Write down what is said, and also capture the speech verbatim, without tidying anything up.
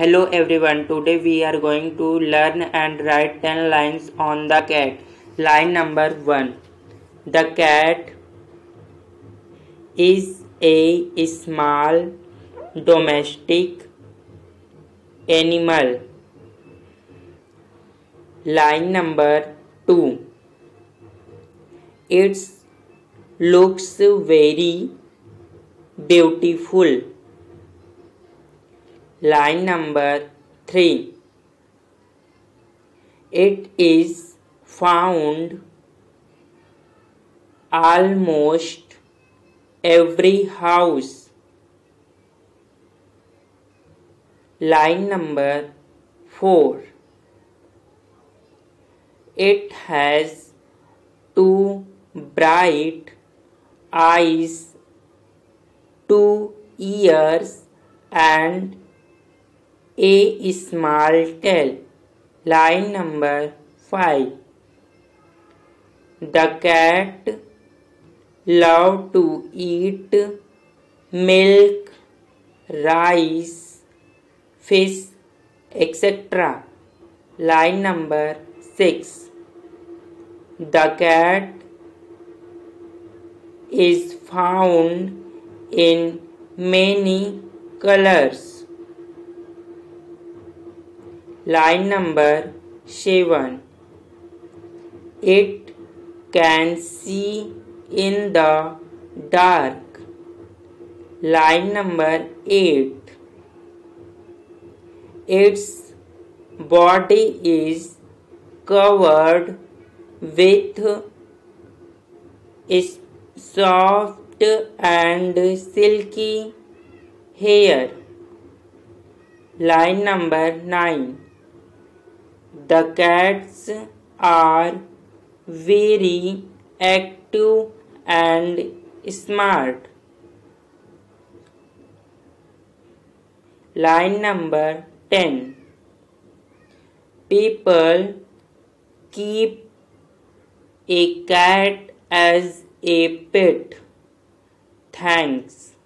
Hello everyone, today we are going to learn and write ten lines on the cat. Line number one. The cat is a small domestic animal. Line number two. It looks very beautiful. Line number three. It is found almost every house. Line number four. It has two bright eyes, two ears and a small tail. Line number five. The cat loves to eat milk, rice, fish, et cetera. Line number six. The cat is found in many colors. Line number seven. It can see in the dark. Line number eight. Its body is covered with soft and silky hair. Line number nine. The cats are very active and smart. Line number ten. People keep a cat as a pet. Thanks.